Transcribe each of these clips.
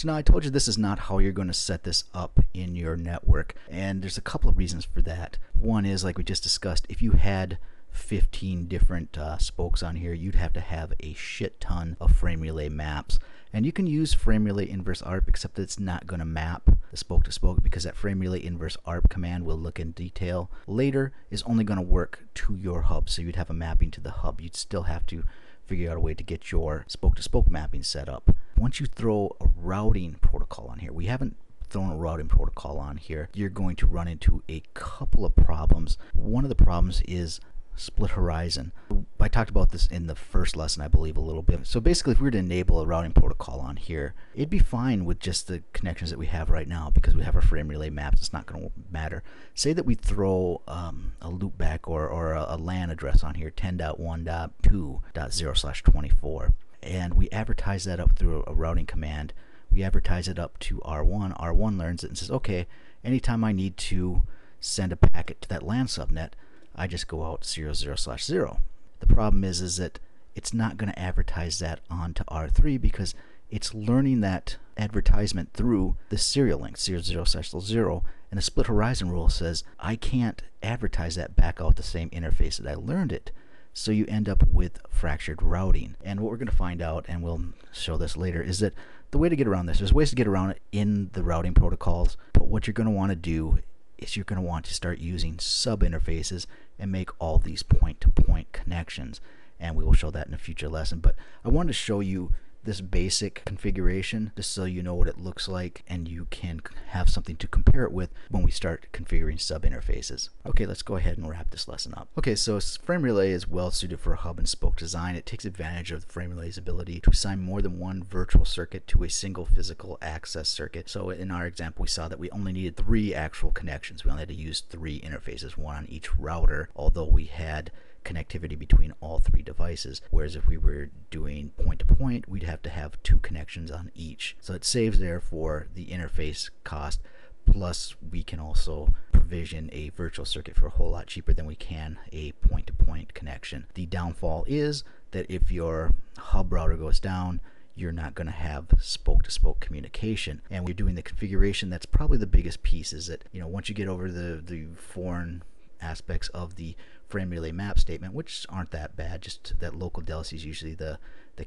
So now I told you this is not how you're going to set this up in your network, and there's a couple of reasons for that. One is, like we just discussed, if you had 15 different spokes on here, you'd have to have a shit ton of Frame Relay maps. And you can use Frame Relay Inverse ARP, except that it's not going to map the spoke to spoke, because that Frame Relay Inverse ARP command, we'll look in detail later, is only going to work to your hub. So you'd have a mapping to the hub. You'd still have to figure out a way to get your spoke to spoke mapping set up. Once you throw a routing protocol on here, we haven't thrown a routing protocol on here, you're going to run into a couple of problems. One of the problems is split horizon. I talked about this in the first lesson, I believe, a little bit. So basically, if we were to enable a routing protocol on here, it'd be fine with just the connections that we have right now, because we have our Frame Relay maps. It's not going to matter. Say that we throw a loopback or a LAN address on here, 10.1.2.0/24, and we advertise that up through a routing command. We advertise it up to R1. R1 learns it and says, okay, anytime I need to send a packet to that LAN subnet, I just go out 00/0. The problem is that it's not going to advertise that onto R3, because it's learning that advertisement through the serial link 00/0, and the split horizon rule says I can't advertise that back out the same interface that I learned it. So you end up with fractured routing. And what we're going to find out, and we'll show this later, is that the way to get around this, there's ways to get around it in the routing protocols, but what you're going to want to do is you're going to want to start using sub interfaces and make all these point-to-point connections, and we will show that in a future lesson. But I wanted to show you this basic configuration just so you know what it looks like, and you can have something to compare it with when we start configuring sub interfaces. Okay, let's go ahead and wrap this lesson up. Okay, so Frame Relay is well suited for a hub and spoke design. It takes advantage of the Frame Relay's ability to assign more than one virtual circuit to a single physical access circuit. So in our example, we saw that we only needed 3 actual connections. We only had to use 3 interfaces, one on each router, although we had connectivity between all 3 devices, whereas if we were doing point-to-point, we'd have to have 2 connections on each. So it saves, therefore, the interface cost, plus we can also provision a virtual circuit for a whole lot cheaper than we can a point-to-point connection. The downfall is that if your hub router goes down, you're not going to have spoke-to-spoke communication. And when you're doing the configuration, that's probably the biggest piece, is that, you know, once you get over the foreign aspects of the Frame Relay map statement, which aren't that bad, just that local DLC is usually the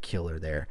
killer there.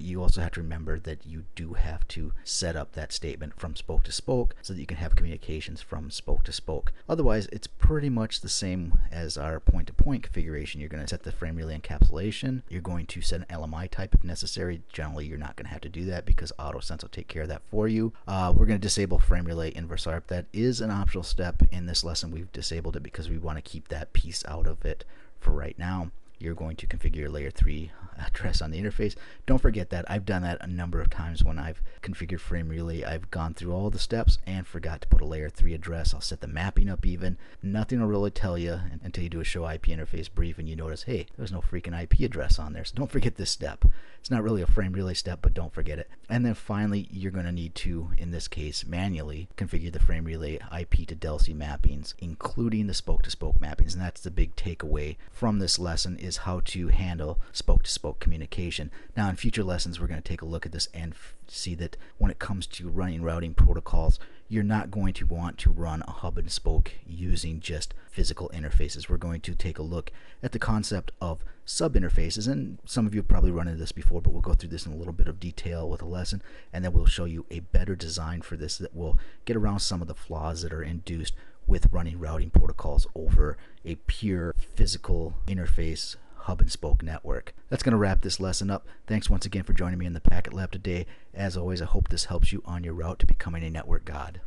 You also have to remember that you do have to set up that statement from spoke to spoke so that you can have communications from spoke to spoke. Otherwise, it's pretty much the same as our point-to-point configuration. You're going to set the Frame Relay encapsulation. You're going to set an LMI type if necessary. Generally, you're not going to have to do that because AutoSense will take care of that for you. We're going to disable Frame Relay Inverse ARP. That is an optional step. In this lesson, we've disabled it because we want to keep that piece out of it for right now. You're going to configure your layer 3 address on the interface. Don't forget that. I've done that a number of times when I've configured Frame Relay. I've gone through all the steps and forgot to put a layer 3 address. I'll set the mapping up even. Nothing will really tell you until you do a show IP interface brief and you notice, hey, there's no freaking IP address on there. So don't forget this step. It's not really a Frame Relay step, but don't forget it. And then finally, you're going to need to, in this case, manually configure the Frame Relay IP to DLCI mappings, including the spoke-to-spoke mappings. And that's the big takeaway from this lesson, is how to handle spoke-to-spoke communication. Now, in future lessons, we're going to take a look at this and see that when it comes to running routing protocols, you're not going to want to run a hub and spoke using just physical interfaces. We're going to take a look at the concept of sub-interfaces, and some of you have probably run into this before, but we'll go through this in a little bit of detail with a lesson, and then we'll show you a better design for this that will get around some of the flaws that are induced with running routing protocols over a pure physical interface hub and spoke network. That's going to wrap this lesson up. Thanks once again for joining me in the Packet Lab today. As always, I hope this helps you on your route to becoming a network god.